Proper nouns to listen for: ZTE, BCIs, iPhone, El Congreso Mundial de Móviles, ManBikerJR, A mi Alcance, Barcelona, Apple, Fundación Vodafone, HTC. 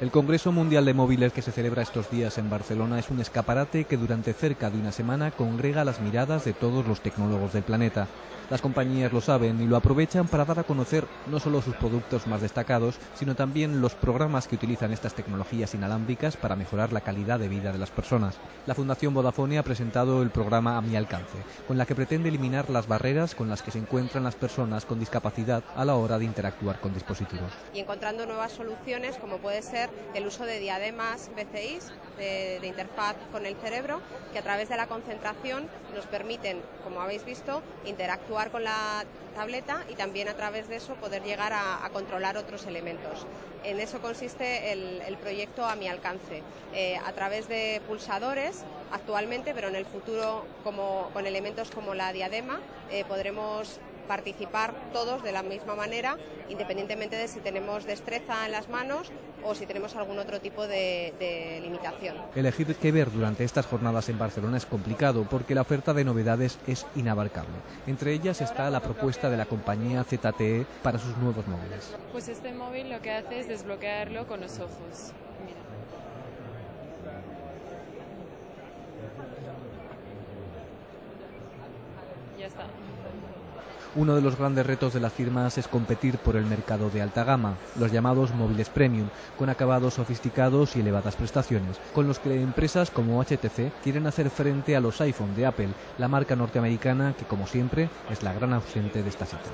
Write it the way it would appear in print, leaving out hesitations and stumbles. El Congreso Mundial de Móviles que se celebra estos días en Barcelona es un escaparate que durante cerca de una semana congrega las miradas de todos los tecnólogos del planeta. Las compañías lo saben y lo aprovechan para dar a conocer no solo sus productos más destacados, sino también los programas que utilizan estas tecnologías inalámbricas para mejorar la calidad de vida de las personas. La Fundación Vodafone ha presentado el programa A mi Alcance, con la que pretende eliminar las barreras con las que se encuentran las personas con discapacidad a la hora de interactuar con dispositivos. Y encontrando nuevas soluciones, como puede ser el uso de diademas BCIs de interfaz con el cerebro, que a través de la concentración nos permiten, como habéis visto, interactuar con la tableta y también a través de eso poder llegar a controlar otros elementos. En eso consiste el proyecto A mi Alcance, a través de pulsadores actualmente, pero en el futuro con elementos como la diadema podremos participar todos de la misma manera, independientemente de si tenemos destreza en las manos o si tenemos algún otro tipo de limitación. Elegir qué ver durante estas jornadas en Barcelona es complicado porque la oferta de novedades es inabarcable. Entre ellas está la propuesta de la compañía ZTE para sus nuevos móviles. Pues este móvil lo que hace es desbloquearlo con los ojos. Mira. Ya está. Uno de los grandes retos de las firmas es competir por el mercado de alta gama, los llamados móviles premium, con acabados sofisticados y elevadas prestaciones, con los que empresas como HTC quieren hacer frente a los iPhone de Apple, la marca norteamericana que, como siempre, es la gran ausente de esta cita.